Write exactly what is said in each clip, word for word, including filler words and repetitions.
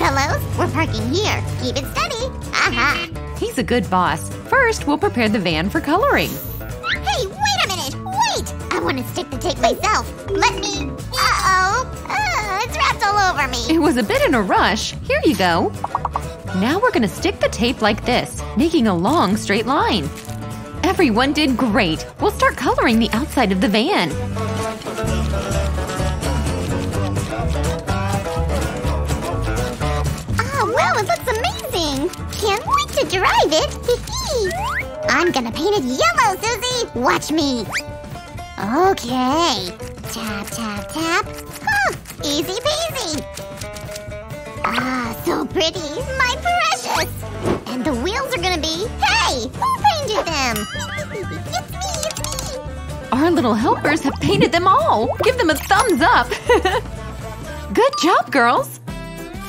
fellows. We're parking here. Keep it steady. Aha! He's a good boss. First, we'll prepare the van for coloring. Hey, wait a minute! Wait! I want to stick the tape myself. Let me… Uh-oh! Uh, it's wrapped all over me. It was a bit in a rush. Here you go. Now we're gonna stick the tape like this, making a long straight line. Everyone did great! We'll start coloring the outside of the van. Oh, wow, it looks amazing! Can't wait to drive it! I'm gonna paint it yellow, Susie! Watch me! Okay. Tap, tap, tap. Huh, easy peasy! Ah, so pretty! My precious! And the wheels are gonna be… Hey! Who painted them? It's me! It's me! Our little helpers have painted them all! Give them a thumbs up! Good job, girls!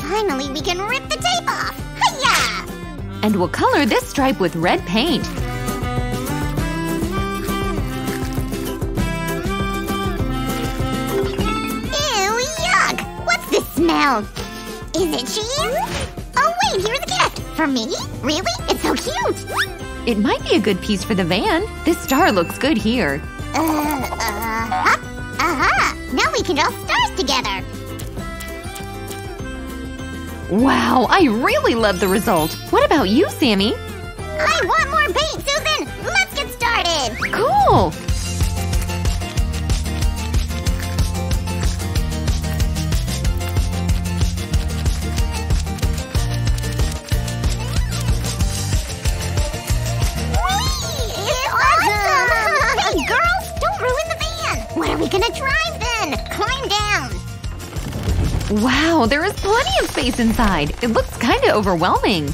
Finally, we can rip the tape off! Hiya! And we'll color this stripe with red paint. Ew, yuck! What's this smell? Is it cheese? Oh wait, here's a gift! For me? Really? It's so cute! It might be a good piece for the van. This star looks good here. Uh, uh, hop! Aha! Now we can draw stars together! Wow, I really love the result! What about you, Sammy? I want more paint, Susan! Let's get started! Cool! Wow, there is plenty of space inside. It looks kind of overwhelming.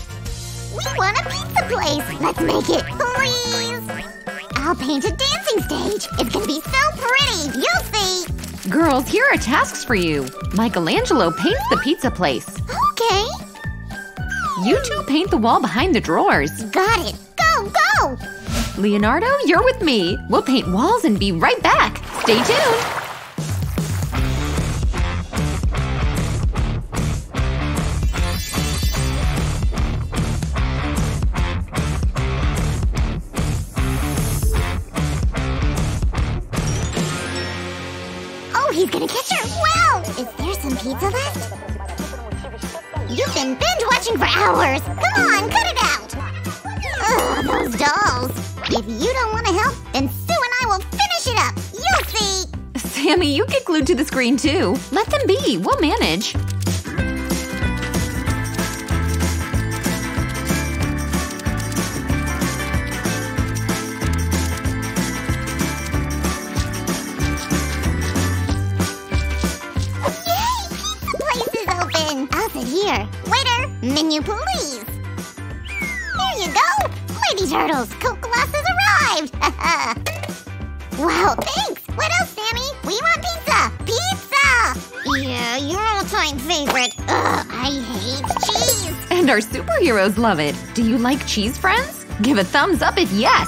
We want a pizza place. Let's make it, please. I'll paint a dancing stage. It's gonna be so pretty. You'll see. Girls, here are tasks for you. Michelangelo paints the pizza place. Okay. You two paint the wall behind the drawers. Got it. Go, go. Leonardo, you're with me. We'll paint walls and be right back. Stay tuned. He's gonna catch her! Wow! Is there some pizza left? You've been binge-watching for hours! Come on, cut it out! Ugh, those dolls! If you don't want to help, then Sue and I will finish it up! You'll see! Sammy, you get glued to the screen too! Let them be, we'll manage! Waiter, menu please! Here you go! Lady Turtles, Coke glasses arrived! Wow, thanks! What else, Sammy? We want pizza! Pizza! Yeah, your all-time favorite. Ugh, I hate cheese! And our superheroes love it! Do you like cheese, friends? Give a thumbs up if yes!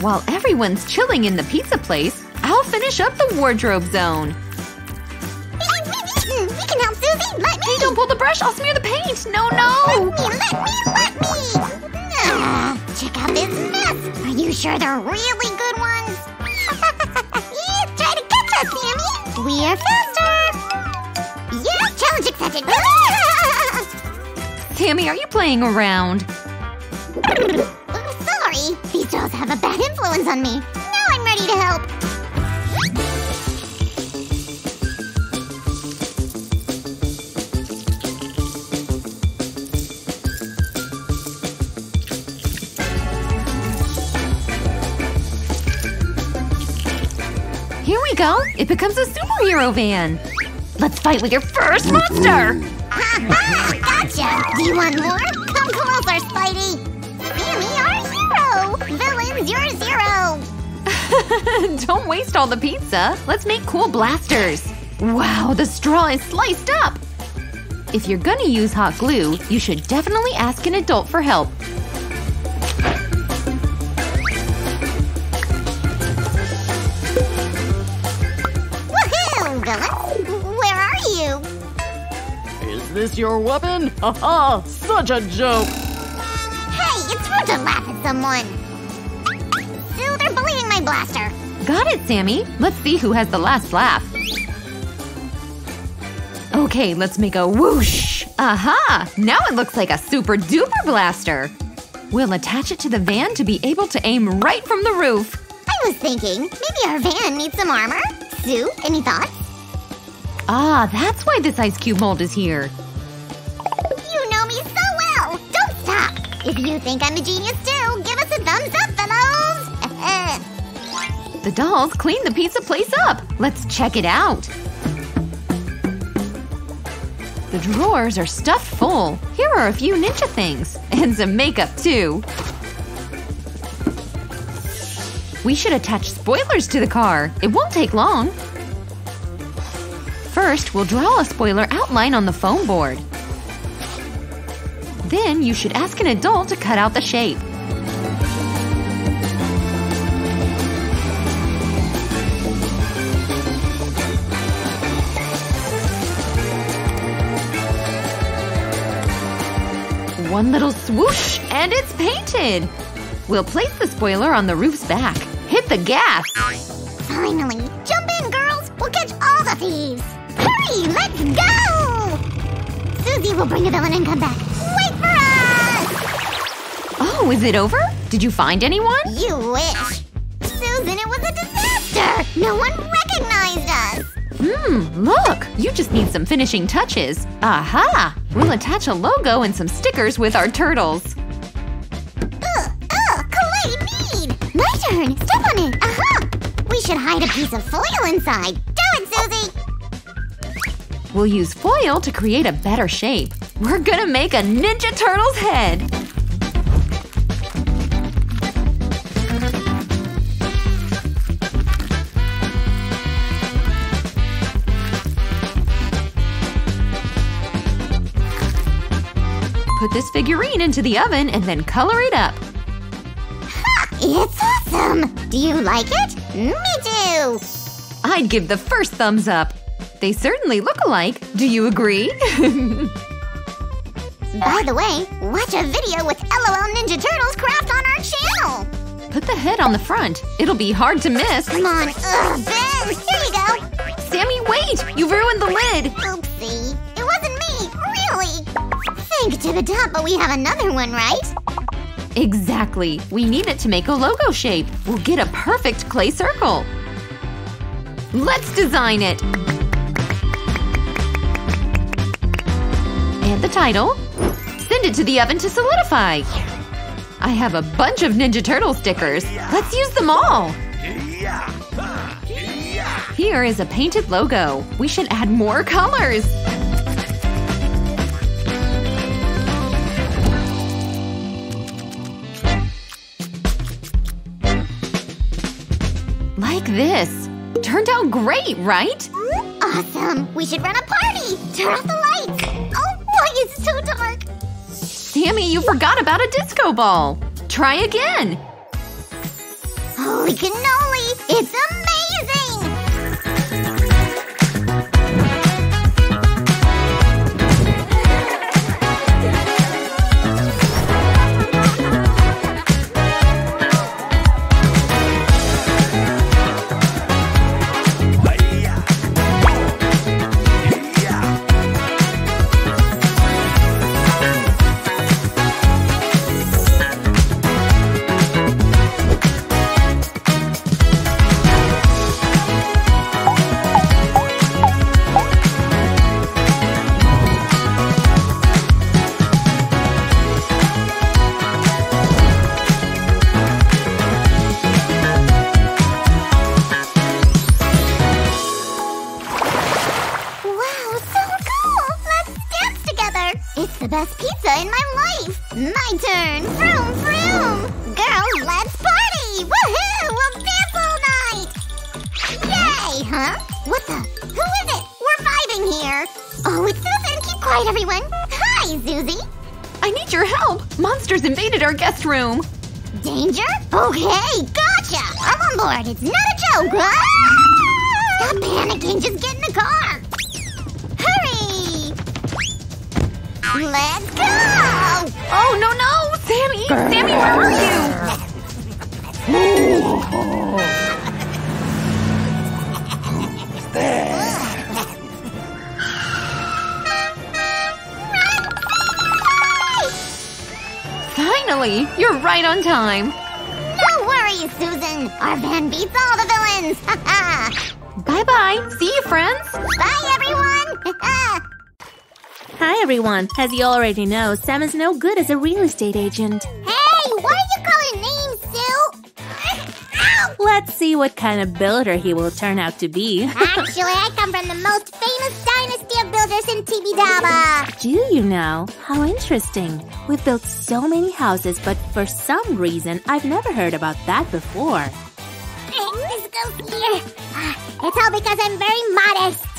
While everyone's chilling in the pizza place, I'll finish up the wardrobe zone. We can help Susie! Let me! Hey, don't pull the brush! I'll smear the paint! No, no! Let me! Let me! Let me! Uh, check out this mess! Are you sure they're really good ones? Yeah, try to catch us, Sammy! We are faster! Yeah! Challenge accepted! Sammy, are you playing around? Sorry! These dolls have a bad influence on me! Now I'm ready to help! Here we go! It becomes a superhero van! Let's fight with your first monster! Ha-ha! Gotcha! Do you want more? Come closer, Spidey! Sammy, our hero! Villains, you're zero! Don't waste all the pizza! Let's make cool blasters! Wow, the straw is sliced up! If you're gonna use hot glue, you should definitely ask an adult for help. Where are you? Is this your weapon? Haha, such a joke! Hey, it's rude to laugh at someone! Still, they're bullying my blaster! Got it, Sammy! Let's see who has the last laugh! Okay, let's make a whoosh! Aha! Now it looks like a super-duper blaster! We'll attach it to the van to be able to aim right from the roof! I was thinking, maybe our van needs some armor? Sue, any thoughts? Ah, that's why this ice cube mold is here. You know me so well! Don't stop! If you think I'm a genius too, give us a thumbs up, fellows! The dolls cleaned the pizza place up! Let's check it out! The drawers are stuffed full. Here are a few ninja things. And some makeup, too. We should attach spoilers to the car. It won't take long. First, we'll draw a spoiler outline on the foam board. Then you should ask an adult to cut out the shape. One little swoosh, and it's painted! We'll place the spoiler on the roof's back. Hit the gas! Finally! Jump in, girls! We'll catch all the thieves! Hurry! Let's go! Susie will bring a villain and come back. Wait for us! Oh, is it over? Did you find anyone? You wish! Susan, it was a disaster! No one recognized us! Hmm, look! You just need some finishing touches. Aha! We'll attach a logo and some stickers with our turtles. Ugh, ugh, clay mead! My turn! Step on it! Aha! We should hide a piece of foil inside. Do it, Susie! We'll use foil to create a better shape. We're gonna make a Ninja Turtle's head! Put this figurine into the oven and then color it up. Ha! It's awesome! Do you like it? Me too! I'd give the first thumbs up. They certainly look alike. Do you agree? By the way, watch a video with LOL Ninja Turtles Craft on our channel! Put the head on the front. It'll be hard to miss. Come on. Ugh, Ben! Here you go! Sammy, wait! You ruined the lid! Oopsie. It wasn't me! Really! Thank Tibidaba, we have another one, right? Exactly. We need it to make a logo shape. We'll get a perfect clay circle. Let's design it! And the title. Send it to the oven to solidify. I have a bunch of Ninja Turtle stickers. Let's use them all! Here is a painted logo. We should add more colors. This. Turned out great, right? Awesome! We should run a party! Turn off the lights! Oh boy, it's so dark! Sammy, you forgot about a disco ball! Try again! Holy cannoli! It's best pizza in my life! My turn! Vroom, vroom! Girls, let's party! Woohoo! We'll dance all night! Yay! Huh? What the? Who is it? We're vibing here! Oh, it's Susan! Keep quiet, everyone! Hi, Susie! I need your help! Monsters invaded our guest room! Danger? Okay, gotcha! I'm on board! It's not a joke! Ah! Stop panicking! Just get in the car! Hurry! Let's go! Oh, no, no! Sammy! Sammy, where are you? Who's there? Finally! You're right on time! No worries, Susan! Our van beats all the villains! Bye-bye! See you, friends! Bye, everyone! Hi, everyone! As you already know, Sam is no good as a real estate agent. Hey! Why are you calling names, Sue? Let's see what kind of builder he will turn out to be. Actually, I come from the most famous dynasty of builders in Tibidaba! Do you know? How interesting! We've built so many houses, but for some reason, I've never heard about that before. This goes here. It's all because I'm very modest.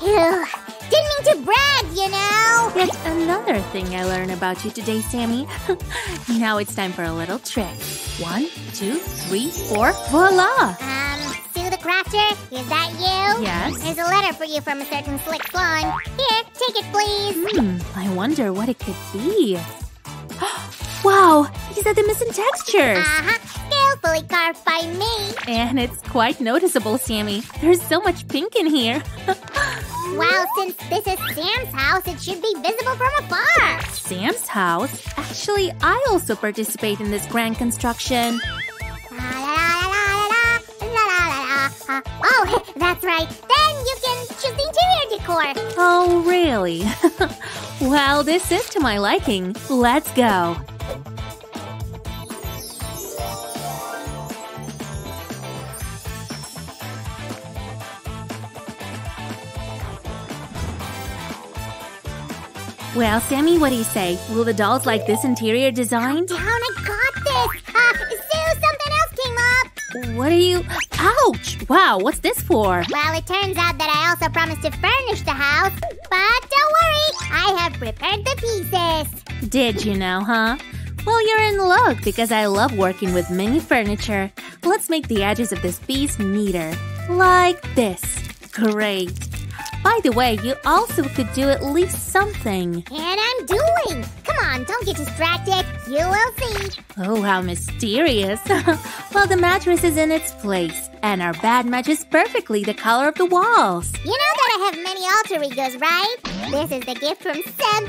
Ew. Didn't mean to brag, you know? Yet another thing I learned about you today, Sammy. Now it's time for a little trick. One, two, three, four, voila! Um, Sue the Crafter, is that you? Yes. There's a letter for you from a certain Slick Slime. Here, take it, please. Hmm, I wonder what it could be. Wow, these are the missing textures. Uh-huh. Carefully carved by me. And it's quite noticeable, Sammy. There's so much pink in here. Wow, since this is Sam's house, it should be visible from afar. Sam's house? Actually, I also participate in this grand construction. Oh, that's right. Then you can choose the interior decor. Oh, really? Well, this is to my liking. Let's go. Well, Sammy, what do you say? Will the dolls like this interior design? Calm down, I got this! Uh, Sue, something else came up! What are you… Ouch! Wow, what's this for? Well, it turns out that I also promised to furnish the house. But don't worry, I have prepared the pieces. Did you know, huh? Well, you're in luck because I love working with mini furniture. Let's make the edges of this piece neater. Like this. Great! By the way, you also could do at least something. And I'm doing! Come on, don't get distracted. You will see. Oh, how mysterious. Well, the mattress is in its place. And our bed matches perfectly the color of the walls. You know that I have many alter egos, right? This is the gift from Sam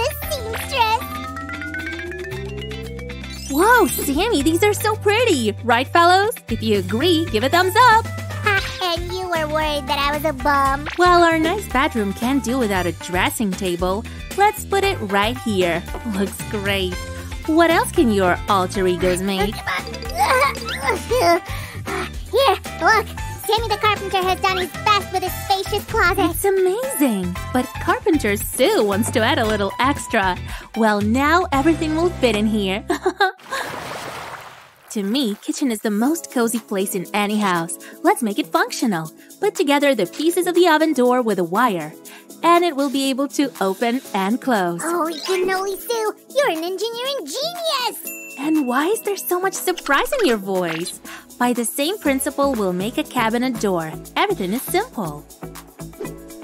the Seamstress. Whoa, Sammy, these are so pretty. Right, fellows? If you agree, give a thumbs up. And you were worried that I was a bum. Well, our nice bedroom can't do without a dressing table. Let's put it right here. Looks great. What else can your alter egos make? Here, look. Sammy the Carpenter has done his best with his spacious closet. It's amazing. But Carpenter Sue wants to add a little extra. Well, now everything will fit in here. To me, kitchen is the most cozy place in any house. Let's make it functional. Put together the pieces of the oven door with a wire. And it will be able to open and close. Holy cannoli, Sue! You're an engineering genius! And why is there so much surprise in your voice? By the same principle, we'll make a cabinet door. Everything is simple.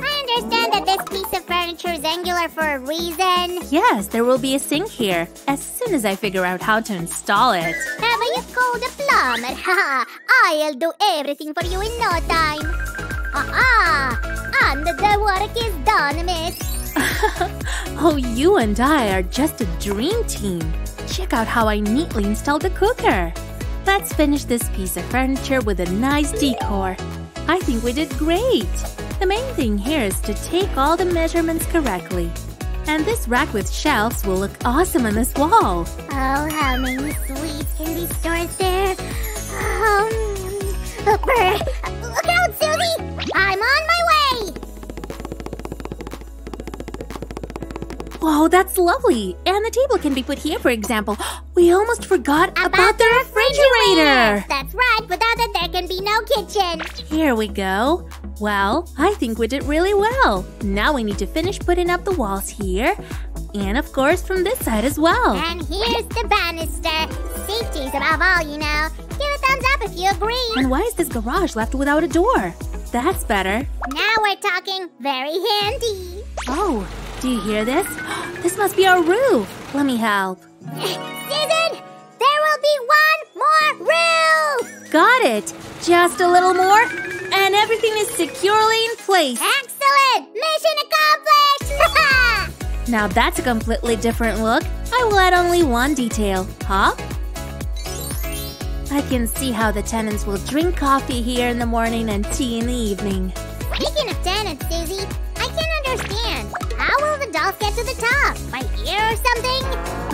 I understand that this piece of furniture is angular for a reason. Yes, there will be a sink here. As soon as I figure out how to install it. Have you called a plumber? Haha, I'll do everything for you in no time. Ah-ah, and the work is done, miss. Oh, you and I are just a dream team. Check out how I neatly installed the cooker. Let's finish this piece of furniture with a nice decor. I think we did great. The main thing here is to take all the measurements correctly. And this rack with shelves will look awesome on this wall. Oh, how many sweets can be stored there? Oh, look, look out, Susie! I'm on my way! Wow, that's lovely! And the table can be put here, for example. We almost forgot about, about the refrigerator! That's right, without that there can be no kitchen! Here we go. Well, I think we did really well. Now we need to finish putting up the walls here. And of course from this side as well. And here's the banister. Safety is above all, you know. Give a thumbs up if you agree. And why is this garage left without a door? That's better. Now we're talking. Very handy. Oh, do you hear this? This must be our roof. Let me help. Susan, there will be one more roof! Got it. Just a little more, and everything is securely in place. Excellent! Mission accomplished! Now that's a completely different look. I will add only one detail. Huh? I can see how the tenants will drink coffee here in the morning and tea in the evening. Speaking of tenants, Susie, I can't understand. How will the dolls get to the top? By ear or something?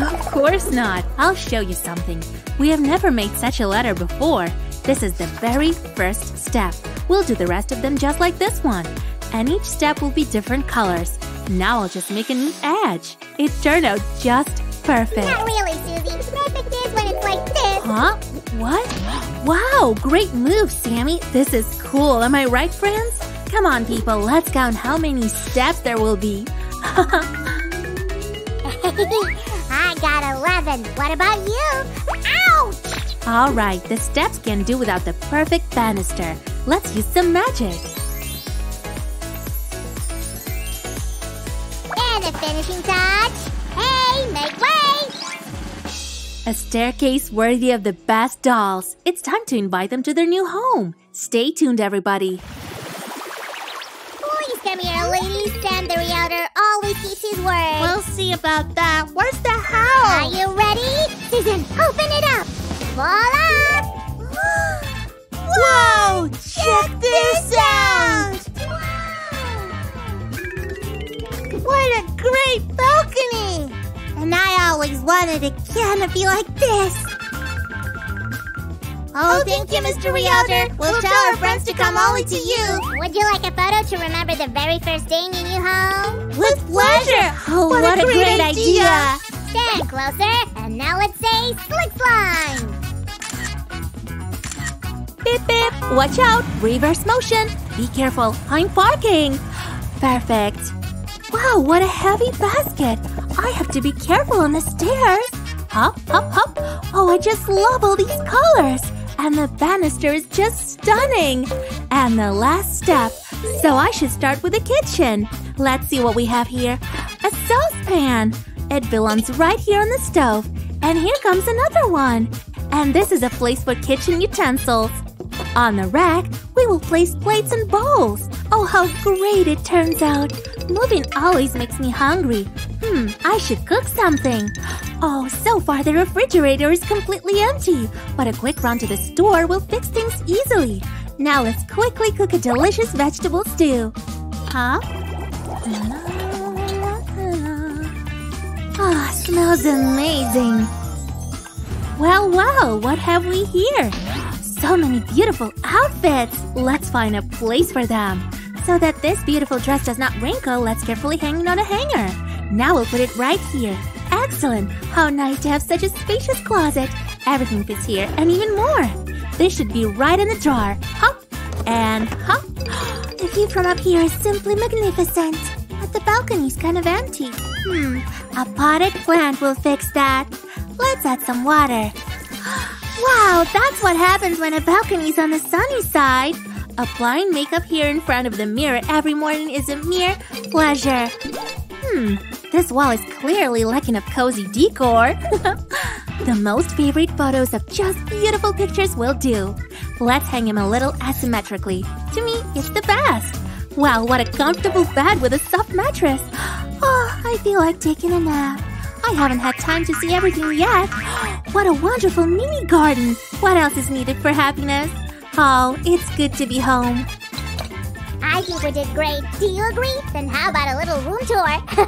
Of course not. I'll show you something. We have never made such a ladder before. This is the very first step. We'll do the rest of them just like this one. And each step will be different colors. Now I'll just make a neat edge. It turned out just perfect. Not really, Susie. Perfect is when it's like this. Huh? What? Wow, great move, Sammy. This is cool. Am I right, friends? Come on, people. Let's count how many steps there will be. I got eleven. What about you? Ouch! All right, the steps can do without the perfect banister. Let's use some magic. And the finishing touch. Hey, make way! A staircase worthy of the best dolls. It's time to invite them to their new home. Stay tuned, everybody. Please come here, ladies. Sam the Realtor always keeps his word. We'll see about that. Where's the house? Are you ready? Susan, open it up. Voila! Whoa! Check, Check this out! out. Wow. What a great balcony! And I always wanted a canopy like this. Oh, oh thank, thank you, Mister Realtor. We'll, we'll tell our friends, friends to come only to you. Would you like a photo to remember the very first day in your new home? With pleasure. Oh, what, what a, a great, great idea. idea. Stand closer. And now let's say Slick Slime. Beep, beep. Watch out. Reverse motion. Be careful. I'm parking. Perfect. Wow, what a heavy basket. I have to be careful on the stairs. Hop, hop, hop. Oh, I just love all these colors. And the banister is just stunning. And the last step. So I should start with the kitchen. Let's see what we have here. A saucepan. It belongs right here on the stove. And here comes another one. And this is a place for kitchen utensils. On the rack, we will place plates and bowls. Oh, how great it turns out. Moving always makes me hungry. Hmm, I should cook something. Oh, so far the refrigerator is completely empty. But a quick run to the store will fix things easily. Now let's quickly cook a delicious vegetable stew. Huh? Ah, smells amazing. Well, wow, what have we here? So many beautiful outfits. Let's find a place for them. So that this beautiful dress does not wrinkle, let's carefully hang it on a hanger. Now we'll put it right here. Excellent! How nice to have such a spacious closet. Everything fits here and even more. This should be right in the drawer. Hop and hop. The view from up here is simply magnificent. But the balcony's kind of empty. Hmm, a potted plant will fix that. Let's add some water. Wow, that's what happens when a balcony's on the sunny side. Applying makeup here in front of the mirror every morning is a mere pleasure. Hmm, this wall is clearly lacking of cozy decor. The most favorite photos of just beautiful pictures will do. Let's hang them a little asymmetrically. To me, it's the best. Wow, what a comfortable bed with a soft mattress. Oh, I feel like taking a nap. I haven't had time to see everything yet. What a wonderful mini garden. What else is needed for happiness? Oh, it's good to be home. I think we did great. Do you agree? Then how about a little room tour? Let's go.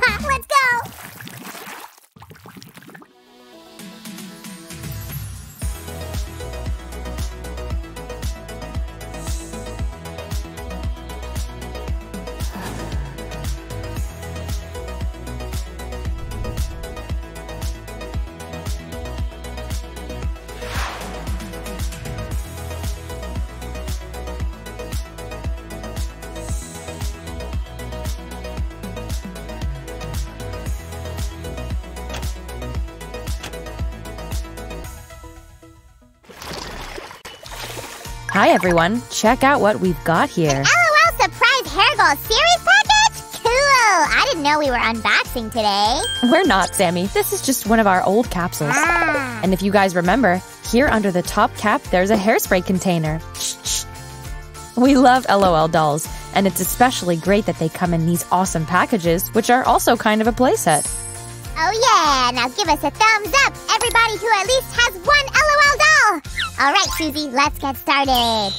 Hi everyone, check out what we've got here. An LOL Surprise Hair Goals Series package? Cool! I did didn't know we were unboxing today. We're not, Sammy. This is just one of our old capsules. Ah. And if you guys remember, here under the top cap, there's a hairspray container. We love LOL dolls, and it's especially great that they come in these awesome packages, which are also kind of a playset. Oh yeah, now give us a thumbs up, everybody who at least has one LOL doll! Alright, Susie, let's get started.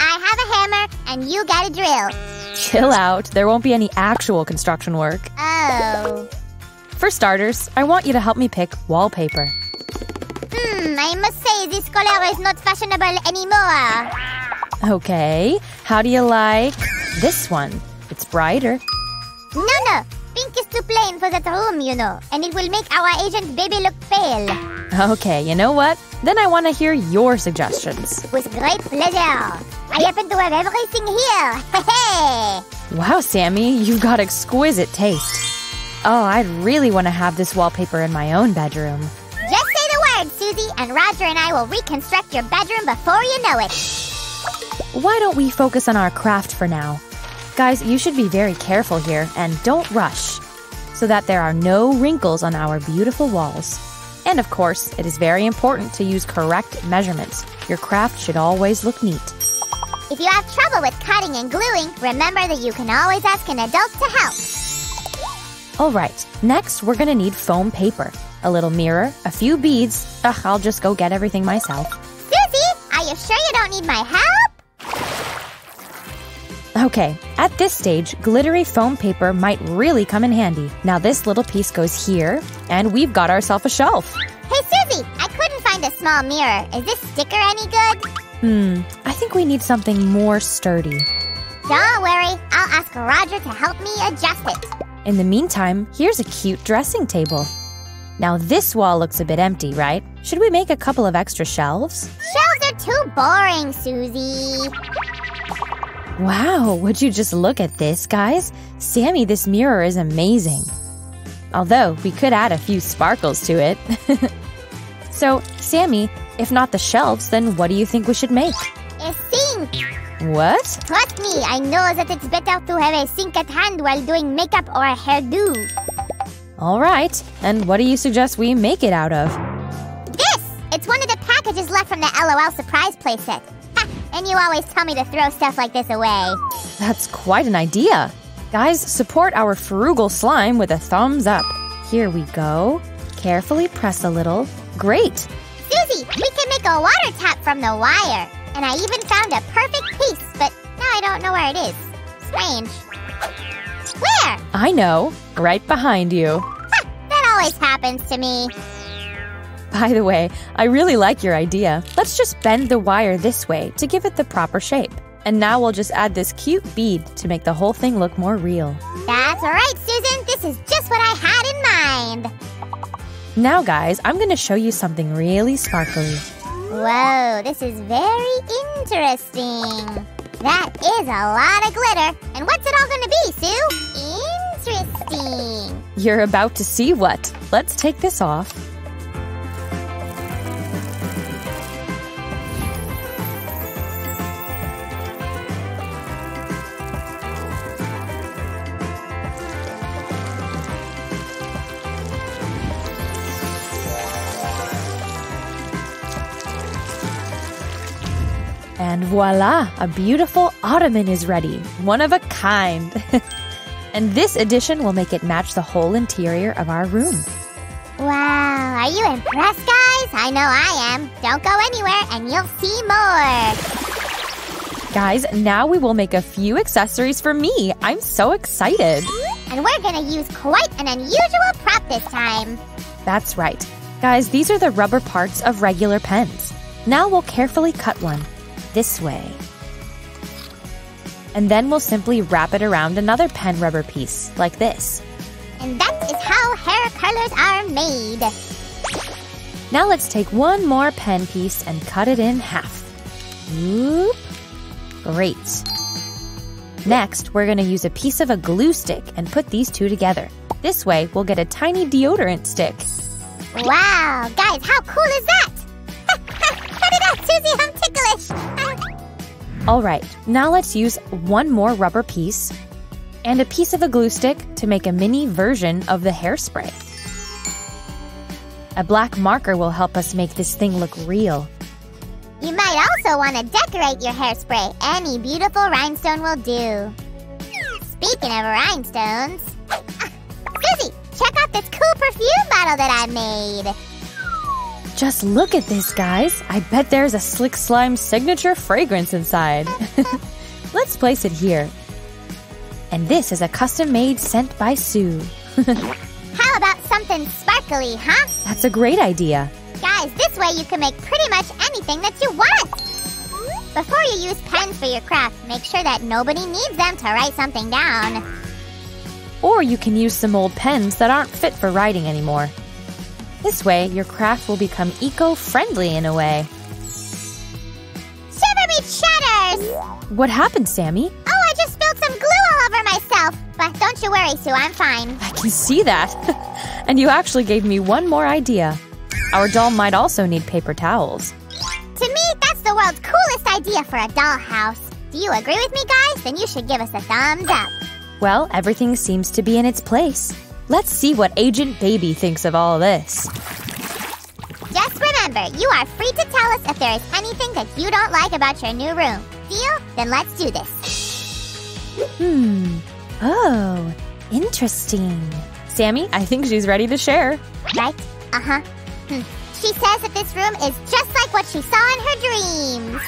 I have a hammer, and you got a drill. Chill out, there won't be any actual construction work. Oh. For starters, I want you to help me pick wallpaper. Hmm, I must say this color is not fashionable anymore. Okay, how do you like this one? It's brighter. No, no. Pink is too plain for that room, you know, and it will make our Agent Baby look pale. Okay, you know what? Then I want to hear your suggestions. With great pleasure. I happen to have everything here. Hey! Wow, Sammy, you've got exquisite taste. Oh, I'd really want to have this wallpaper in my own bedroom. Just say the word, Susie, and Roger and I will reconstruct your bedroom before you know it. Why don't we focus on our craft for now? Guys, you should be very careful here and don't rush so that there are no wrinkles on our beautiful walls. And of course, it is very important to use correct measurements. Your craft should always look neat. If you have trouble with cutting and gluing, remember that you can always ask an adult to help. All right, next we're gonna need foam paper, a little mirror, a few beads. Ugh, I'll just go get everything myself. Susie, are you sure you don't need my help? Okay, at this stage, glittery foam paper might really come in handy. Now this little piece goes here, and we've got ourselves a shelf. Hey Susie, I couldn't find a small mirror. Is this sticker any good? Hmm, I think we need something more sturdy. Don't worry, I'll ask Roger to help me adjust it. In the meantime, here's a cute dressing table. Now this wall looks a bit empty, right? Should we make a couple of extra shelves? Shelves are too boring, Susie. Wow, would you just look at this, guys? Sammy, this mirror is amazing. Although, we could add a few sparkles to it. So, Sammy, if not the shelves, then what do you think we should make? A sink! What? Trust me, I know that it's better to have a sink at hand while doing makeup or a hairdo. Alright, and what do you suggest we make it out of? This! It's one of the packages left from the LOL Surprise Playset. And you always tell me to throw stuff like this away. That's quite an idea. Guys, support our frugal slime with a thumbs up. Here we go. Carefully press a little. Great! Susie, we can make a water tap from the wire. And I even found a perfect piece, but now I don't know where it is. Strange. Where? I know. Right behind you. Ha! That always happens to me. By the way, I really like your idea. Let's just bend the wire this way to give it the proper shape. And now we'll just add this cute bead to make the whole thing look more real. That's right, Susan. This is just what I had in mind. Now, guys, I'm going to show you something really sparkly. Whoa, this is very interesting. That is a lot of glitter. And what's it all going to be, Sue? Interesting. You're about to see what. Let's take this off. And voila, a beautiful ottoman is ready, one of a kind. And this addition will make it match the whole interior of our room. Wow, are you impressed, guys? I know I am. Don't go anywhere and you'll see more. Guys, now we will make a few accessories for me. I'm so excited. And we're gonna use quite an unusual prop this time. That's right. Guys, these are the rubber parts of regular pens. Now we'll carefully cut one. This way. And then we'll simply wrap it around another pen rubber piece, like this. And that is how hair colors are made. Now let's take one more pen piece and cut it in half. Oop. Great. Next, we're going to use a piece of a glue stick and put these two together. This way, we'll get a tiny deodorant stick. Wow, guys, how cool is that? Cut it out, Susie, I'm ticklish. All right, now let's use one more rubber piece and a piece of a glue stick to make a mini version of the hairspray. A black marker will help us make this thing look real. You might also want to decorate your hairspray. Any beautiful rhinestone will do. Speaking of rhinestones, Susie, check out this cool perfume bottle that I made. Just look at this, guys. I bet there's a Slick Slime signature fragrance inside. Let's place it here. And this is a custom-made scent by Sue. How about something sparkly, huh? That's a great idea. Guys, this way you can make pretty much anything that you want. Before you use pens for your craft, make sure that nobody needs them to write something down. Or you can use some old pens that aren't fit for writing anymore. This way, your craft will become eco-friendly in a way. Shiver me chatters! What happened, Sammy? Oh, I just spilled some glue all over myself. But don't you worry, Sue, I'm fine. I can see that. And you actually gave me one more idea. Our doll might also need paper towels. To me, that's the world's coolest idea for a dollhouse. Do you agree with me, guys? Then you should give us a thumbs up. Well, everything seems to be in its place. Let's see what Agent Baby thinks of all this. Just remember, you are free to tell us if there is anything that you don't like about your new room. Deal? Then let's do this. Hmm. Oh, interesting. Sammy, I think she's ready to share. Right? Uh-huh. Hmm. She says that this room is just like what she saw in her dreams.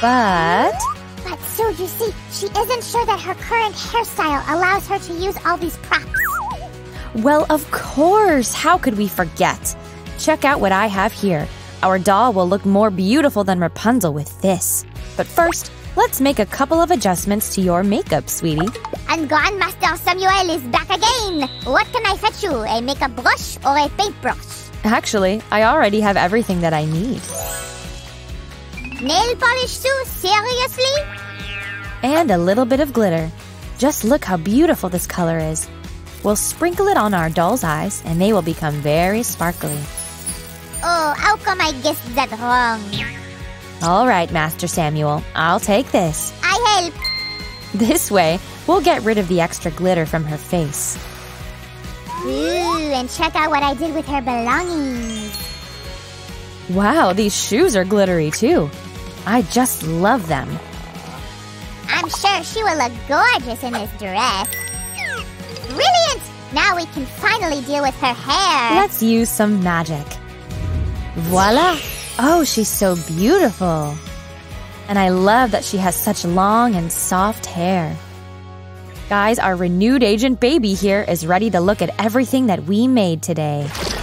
But... But, Sue, you see, she isn't sure that her current hairstyle allows her to use all these props. Well, of course. How could we forget? Check out what I have here. Our doll will look more beautiful than Rapunzel with this. But first, let's make a couple of adjustments to your makeup, sweetie. And Grandmaster Samuel is back again. What can I fetch you? A makeup brush or a paintbrush? Actually, I already have everything that I need. Nail polish, Sue? Seriously? And a little bit of glitter. Just look how beautiful this color is. We'll sprinkle it on our doll's eyes, and they will become very sparkly. Oh, how come I guessed that wrong? All right, Master Samuel. I'll take this. I help. This way, we'll get rid of the extra glitter from her face. Ooh, and check out what I did with her belongings. Wow, these shoes are glittery too. I just love them. I'm sure she will look gorgeous in this dress. Brilliant! Now we can finally deal with her hair. Let's use some magic. Voila! Oh, she's so beautiful. And I love that she has such long and soft hair. Guys, our renewed Agent Baby here is ready to look at everything that we made today.